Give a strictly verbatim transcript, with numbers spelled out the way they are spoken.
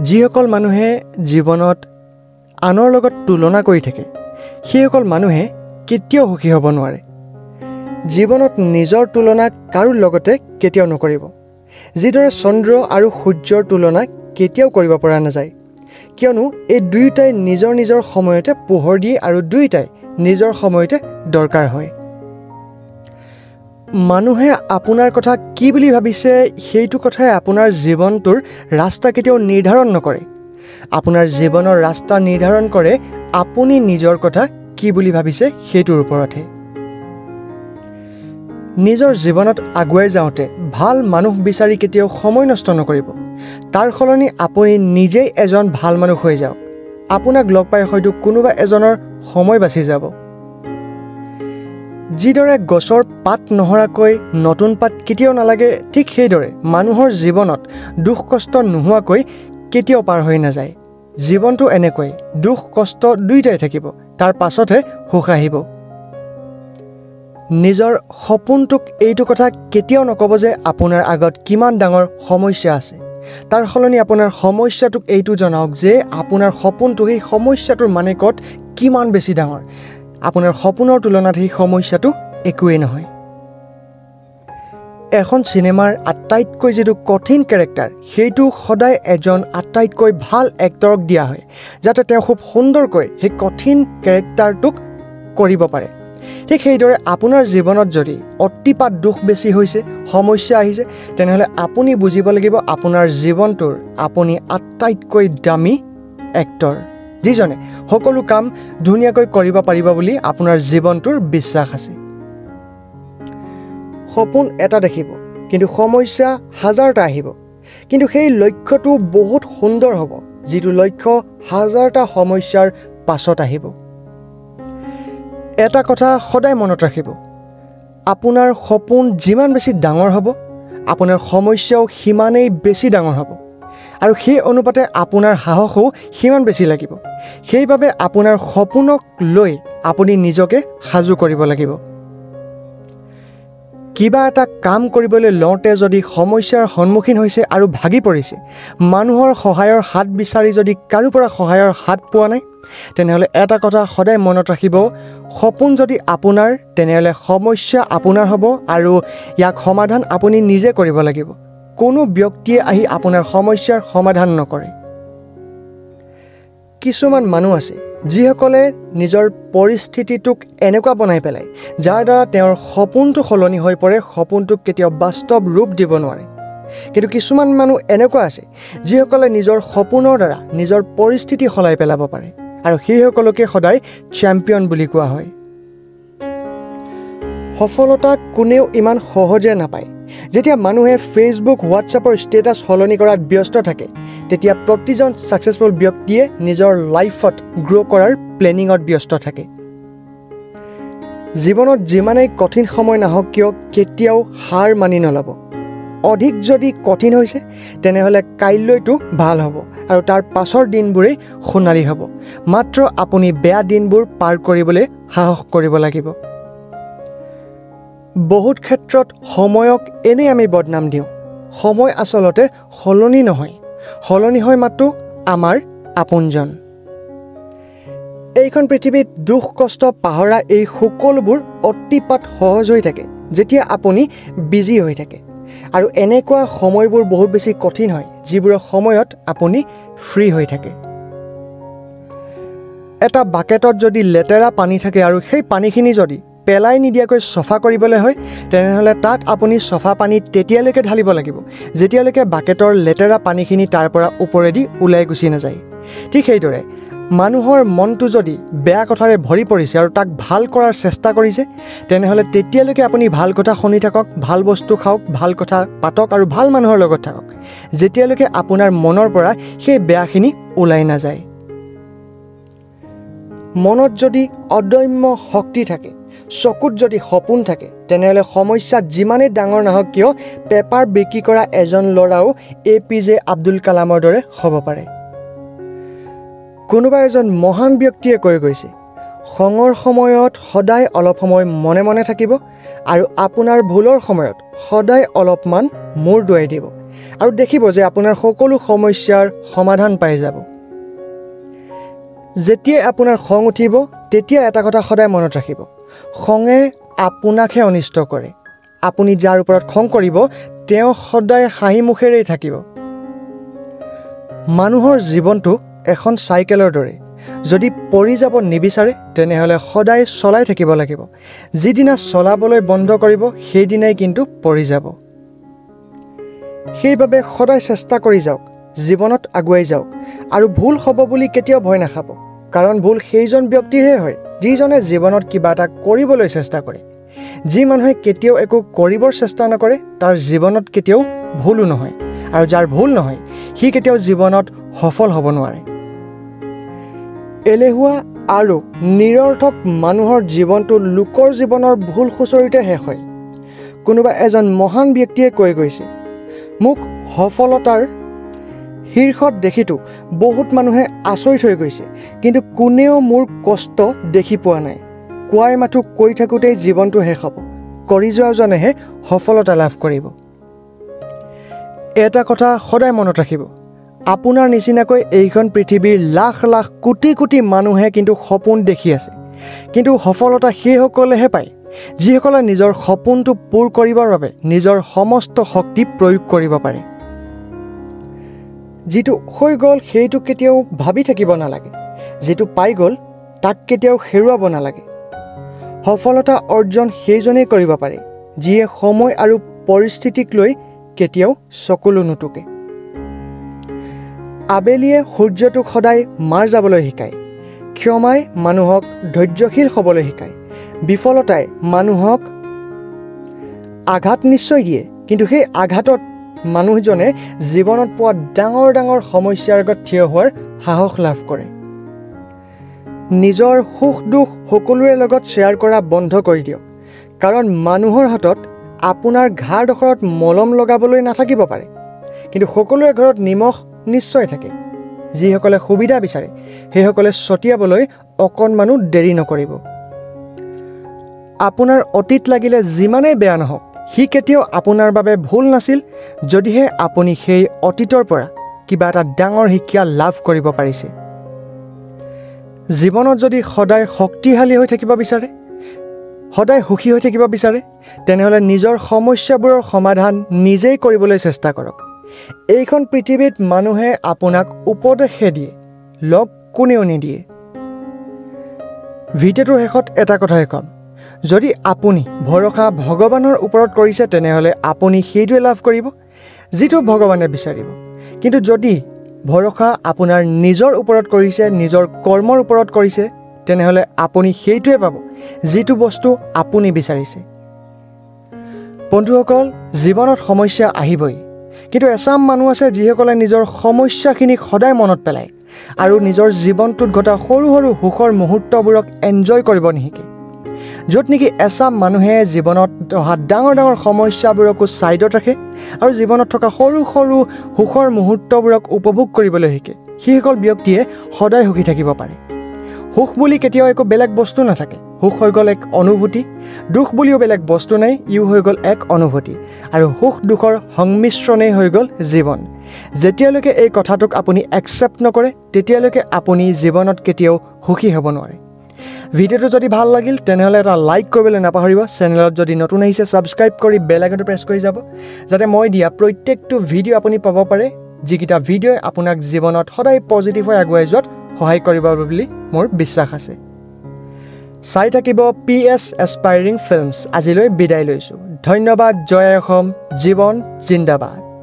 जिसकल मानुहे जीवनत honour लगत तुलना करि थाके सेइসকল मानुहे केতিয়াও সুখী হব নোৱাৰে। जीवनत निजर तुलना कारो लगते केতিয়াও नकरिब। जिदरे चंद्र और सूर्यर तुलना केতিয়াও কৰিব পৰা নাযায়, কিয়নো এই দুইটাই निजर निजर সময়তে পোহৰ দিয়ে আৰু দুইটাই निजर সময়তে দৰকাৰ হয়। মানুহে আপোনাৰ কথা কি বুলি ভাবিছে সেইটো কথাই আপোনাৰ জীৱনটোৰ ৰাস্তা কেতিয়াও নিৰ্ধাৰণ নকৰে। আপোনাৰ জীৱনৰ ৰাস্তা নিৰ্ধাৰণ কৰে আপুনি নিজৰ কথা কি বুলি ভাবিছে সেইটোৰ ওপৰতে। নিজৰ জীৱনত আগুৱাই যাওঁতে ভাল মানুহ বিচাৰি কেতিয়াও সময় নষ্ট নকৰিব। তাৰ সলনি আপুনি নিজেই এজন ভাল মানুহ হৈ যাওক। আপোনাক লগ পাই হয়তো কোনোবা এজনৰ সময় বাছি যাব। जिदरे गछर पात नहराकै नतुन पात केতিয়াও नालागे, ठीक সেইদৰে মানুহৰ জীৱনত দুখ কষ্ট নোহোৱাকৈ কেতিয়াও পাৰ হৈ নাযায়। জীৱনটো এনেকৈ দুখ কষ্ট দুইটাই থাকিব, তাৰ পাছতহে সুখ আহিব। নিজৰ সপোনটোক এইটো কথা কেতিয়াও নকব যে আপোনাৰ আগত কিমান ডাঙৰ সমস্যা আছে। তাৰ সলনি আপোনাৰ সমস্যাটোক এইটো জনাওক যে আপোনাৰ সপোনটো সেই সমস্যাটোৰ মানে কত কিমান বেছি ডাঙৰ। আপোনাৰ সপোনৰ তুলনাত সেই সমস্যাটো একোৱেই নহয়। এখন চিনেমাৰ আটাইতকৈ যিটো কঠিন কেৰেক্টাৰ সেইটো সদায় এজন আটাইতকৈ ভাল এক্টৰক দিয়া হয় যাতে তেওঁ খুব সুন্দৰকৈ সেই কঠিন কেৰেক্টাৰটোক কৰিব পাৰে। ঠিক সেইদৰে আপোনাৰ জীৱনত যদি অতিপাত দুখ বেছি হৈছে, সমস্যা আহিছে, তেনেহ'লে আপুনি বুজিব লাগিব আপোনাৰ জীৱনটোৰ আপুনি আটাইতকৈ দামী এক্টৰ যিজনে সকলো কাম ধুনীয়াকৈ কৰিব পাৰিব বুলি আপোনাৰ জীৱনটোৰ বিশ্বাস আছে। সপোন এটা দেখিব, কিন্তু সমস্যা হাজাৰটা আহিব, কিন্তু সেই লক্ষ্যটো বহুত সুন্দৰ হ'ব যিটো লক্ষ্য হাজাৰটা সমস্যাৰ পাছত আহিব। এটা কথা সদায় মনত ৰাখিব, আপোনাৰ সপোন যিমান বেছি ডাঙৰ হ'ব আপোনাৰ সমস্যাও সিমানেই বেছি ডাঙৰ হ'ব আৰু সেই অনুপাতে আপোনাৰ সাহসো সিমান বেছি লাগিব। সেইবাবে আপোনাৰ সপোনক লৈ আপুনি নিজকে সাজু কৰিব লাগিব। কিবা এটা কাম কৰিবলৈ লওঁতে যদি সমস্যাৰ সন্মুখীন হৈছে আৰু ভাগি পৰিছে, মানুহৰ সহায়ৰ হাত বিচাৰি যদি কাৰো পৰা সহায়ৰ হাত পোৱা নাই, তেনেহ'লে এটা কথা সদায় মনত ৰাখিব, সপোন যদি আপোনাৰ তেনেহ'লে সমস্যা আপোনাৰ হ'ব আৰু ইয়াক সমাধান আপুনি নিজে কৰিব লাগিব। কোনো ব্যক্তিয়ে আহি আপোনাৰ সমস্যাৰ সমাধান নকৰে। কিছুমান মানুহ আছে যিসকলে নিজৰ পৰিস্থিতিটোক এনেকুৱা বনাই পেলায় যাৰ দ্বাৰা তেওঁৰ সপোনটো সলনি হৈ পৰে, সপোনটোক কেতিয়াও বাস্তৱ ৰূপ দিব নোৱাৰে। কিন্তু কিছুমান মানুহ এনেকুৱা আছে যিসকলে নিজৰ সপোনৰ দ্বাৰা নিজৰ পৰিস্থিতি সলাই পেলাব পাৰে আৰু সেইসকলকে সদায় চেম্পিয়ন বুলি কোৱা হয়। সফলতা কোনেও ইমান সহজে নাপায়। যেতিয়া মানুহে ফেসবুক হোৱাটছআপৰ ষ্টেটাছ সলনি কৰাত ব্যস্ত থাকে, তেতিয়া প্ৰতিজন সাকসেসফুল ব্যক্তিয়ে নিজৰ লাইফত গ্ৰ' কৰাৰ প্লেনিঙত ব্যস্ত থাকে। জীৱনত যিমানেই কঠিন সময় নাহক কিয় কেতিয়াও হাৰ মানি নল'ব। অধিক যদি কঠিন হৈছে তেনেহ'লে কাইলৈতো ভাল হ'ব আৰু তাৰ পাছৰ দিনবোৰেই সোণালী হ'ব। মাত্ৰ আপুনি বেয়া দিনবোৰ পাৰ কৰিবলৈ সাহস কৰিব লাগিব। বহুত ক্ষেত্ৰত সময়ক এনেই আমি বদনাম দিওঁ। সময় আচলতে সলনি নহয়, সলনি হয় মাত্ৰ আমাৰ আপোনজন। এইখন পৃথিৱীত দুখ কষ্ট পাহৰা এই সকলোবোৰ অতিপাত সহজ হৈ থাকে যেতিয়া আপুনি বিজি হৈ থাকে, আৰু এনেকুৱা সময়বোৰ বহুত বেছি কঠিন হয় যিবোৰৰ সময়ত আপুনি ফ্ৰী হৈ থাকে। এটা বাকেটত যদি লেতেৰা পানী থাকে আৰু সেই পানীখিনি যদি পেলাই নিদিয়াকৈ চফা কৰিবলৈ হয়, তেনেহ'লে তাত আপুনি চফা পানী তেতিয়ালৈকে ঢালিব লাগিব যেতিয়ালৈকে বাকেটৰ লেতেৰা পানীখিনি তাৰ পৰা ওপৰেদি ওলাই গুচি নাযায়। ঠিক সেইদৰে মানুহৰ মনটো যদি বেয়া কথাৰে ভৰি পৰিছে আৰু তাক ভাল কৰাৰ চেষ্টা কৰিছে, তেনেহ'লে তেতিয়ালৈকে আপুনি ভাল কথা শুনি থাকক, ভাল বস্তু খাওক, ভাল কথা পাতক আৰু ভাল মানুহৰ লগত থাকক যেতিয়ালৈকে আপোনাৰ মনৰ পৰা সেই বেয়াখিনি ওলাই নাযায়। মনত যদি অদম্য শক্তি থাকে, চকুত যদি সপোন থাকে, তেনেহ'লে সমস্যা যিমানেই ডাঙৰ নাহক কিয় পেপাৰ বিক্ৰী কৰা এজন ল'ৰাও এ পি জে আব্দুল কালামৰ দৰে হ'ব পাৰে। কোনোবা এজন মহান ব্যক্তিয়ে কৈ গৈছে, খঙৰ সময়ত সদায় অলপ সময় মনে মনে থাকিব আৰু আপোনাৰ ভুলৰ সময়ত সদায় অলপমান মূৰ দুৱাই দিব। और देखिब जे आपनार सकलो समस्यार समाधान पाई जाब। जेतिया आपनार खंग उठिब तेतिया एटा कथा सदाय मनत राखिब, खंगे आपनाकहे अनिष्ट करे। आपुनी जार ऊपर खंग करिब तेओ सदाय हाही मुखेरे थाकिब। मानुहर जीवनटो एखन साइकेलर दरे, जदि परि जाब निबिचारे तेनेहले सदाय चलाई थाकिब लागिब। जिदिना चलाबोलै बन्ध करिब सेदिनाइ किन्तु परि जाब। सेइबाबे सदाय चेष्टा करि जाओक, जीवनत आगुवाइ जाओक आरु भूल हब बुली केतियाओ भय नाखाब, कारण भूल सेइजन ब्यक्तिरहे हय जिजने जीवनत किबा एटा करिबोलै चेष्टा करे। जी मानुहे केतियाओ एकु करिबर चेष्टा नकरे तार जीवनत केतियाओ भूलो नहय, आरु जार भूल नहय सि केतियाओ जीवनत सफल हब नोवारे। एलेहुआ आरो निरर्थक मानुहर जीवनटो लोकर जीवनर भूल खुचरिते शेष हय। कोनोबा एजन महान व्यक्तिये কৈ গৈছে, মোক सफलतार শীৰ্ষত দেখিতো বহুত মানুহে আচৰিত হৈ গৈছে, কিন্তু কোনেও মোৰ কষ্ট দেখি পোৱা নাই। কোৱাই মাথো কৈ থাকোতে জীৱনটো শেষ হ'ব, কৰি যোৱাজনেহে সফলতা লাভ কৰিব। এটা কথা সদায় মনত ৰাখিব, আপোনাৰ নিচিনাকৈ এইখন পৃথিৱীৰ লাখ লাখ কোটি কোটি মানুহে কিন্তু সপোন দেখি আছে, কিন্তু সফলতা সেইসকলেহে পায় যিসকলে নিজৰ সপোনটো পূৰ কৰিবৰ বাবে নিজৰ সমস্ত শক্তি প্ৰয়োগ কৰিব পাৰে। যিটো হৈ গ'ল সেইটো কেতিয়াও ভাবি থাকিব নালাগে, যিটো পাই গ'ল তাক কেতিয়াও হেৰুৱাব নালাগে। সফলতা অৰ্জন সেইজনেই কৰিব পাৰে যিয়ে সময় আৰু পৰিস্থিতিক লৈ কেতিয়াও চকুলো নুটুকে। আবেলিয়ে সূৰ্যটোক সদায় মাৰ যাবলৈ শিকায়, ক্ষমাই মানুহক ধৈৰ্যশীল হ'বলৈ শিকায়, বিফলতাই মানুহক আঘাত নিশ্চয় দিয়ে, কিন্তু সেই আঘাতত মানুহজনে জীৱনত পোৱা ডাঙৰ ডাঙৰ সমস্যাৰ আগত থিয় হোৱাৰ সাহস লাভ কৰে। নিজৰ সুখ দুখ সকলোৰে লগত শ্বেয়াৰ কৰা বন্ধ কৰি দিয়ক, কাৰণ মানুহৰ হাতত আপোনাৰ ঘাঁডোখৰত মলম লগাবলৈ নাথাকিব পাৰে, কিন্তু সকলোৰে ঘৰত নিমখ নিশ্চয় থাকে। যিসকলে সুবিধা বিচাৰে সেইসকলে ছটিয়াবলৈ অকণমানো দেৰি নকৰিব। আপোনাৰ অতীত লাগিলে যিমানেই বেয়া নহওক সি কেতিয়াও আপোনাৰ বাবে ভুল নাছিল, যদিহে আপুনি সেই অতীতৰ পৰা কিবা এটা ডাঙৰ শিক্ষা লাভ কৰিব পাৰিছে। জীৱনত যদি সদায় শক্তিশালী হৈ থাকিব বিচাৰে, সদায় সুখী হৈ থাকিব বিচাৰে, তেনেহ'লে নিজৰ সমস্যাবোৰৰ সমাধান নিজেই কৰিবলৈ চেষ্টা কৰক। এইখন পৃথিৱীত মানুহে আপোনাক উপদেশহে দিয়ে, লগ কোনেও নিদিয়ে। ভিডিঅ'টোৰ শেষত এটা কথাই ক'ম, যদি আপুনি ভৰসা ভগৱানৰ ওপৰত কৰিছে তেনেহ'লে আপুনি সেইটোৱে লাভ কৰিব যিটো ভগৱানে বিচাৰিব। কিন্তু যদি ভৰসা আপোনাৰ নিজৰ ওপৰত কৰিছে, নিজৰ কৰ্মৰ ওপৰত কৰিছে, তেনেহ'লে আপুনি সেইটোৱে পাব যিটো বস্তু আপুনি বিচাৰিছে। বন্ধুসকল, জীৱনত সমস্যা আহিবই, কিন্তু এচাম মানুহ আছে যিসকলে নিজৰ সমস্যাখিনিক সদায় মনত পেলায় আৰু নিজৰ জীৱনটোত ঘটা সৰু সৰু সুখৰ মুহূৰ্তবোৰক এনজয় কৰিব নিশিকে, য'ত নেকি এচাম মানুহে জীৱনত অহা ডাঙৰ ডাঙৰ সমস্যাবোৰকো ছাইডত ৰাখে আৰু জীৱনত থকা সৰু সৰু সুখৰ মুহূৰ্তবোৰক উপভোগ কৰিবলৈ শিকে। সেইসকল ব্যক্তিয়ে সদায় সুখী থাকিব পাৰে। সুখ বুলি কেতিয়াও একো বেলেগ বস্তু নাথাকে, সুখ হৈ গ'ল এক অনুভূতি, দুখ বুলিও বেলেগ বস্তু নাই, ইউ হৈ গ'ল এক অনুভূতি, আৰু সুখ দুখৰ সংমিশ্ৰণেই হৈ গ'ল জীৱন। যেতিয়ালৈকে এই কথাটোক আপুনি একচেপ্ট নকৰে তেতিয়ালৈকে আপুনি জীৱনত কেতিয়াও সুখী হ'ব নোৱাৰে। ভিডিঅ'টো যদি ভাল লাগিল তেনেহ'লে এটা লাইক কৰিবলৈ নাপাহৰিব। চেনেলত যদি নতুন আহিছে ছাবস্ক্ৰাইব কৰি বেল আইকনটো প্ৰেছ কৰি যাব, যাতে মই দিয়া প্ৰত্যেকটো ভিডিঅ' আপুনি পাব পাৰে, যিকেইটা ভিডিঅ'ই আপোনাক জীৱনত সদায় পজিটিভ হৈ আগুৱাই যোৱাত সহায় কৰিব বুলি মোৰ বিশ্বাস আছে। চাই থাকিব পি এছ এছপায়াৰিং ফিল্মছ। আজিলৈ বিদায় লৈছোঁ, ধন্যবাদ। জয় অসম, জীৱন জিন্দাবাদ।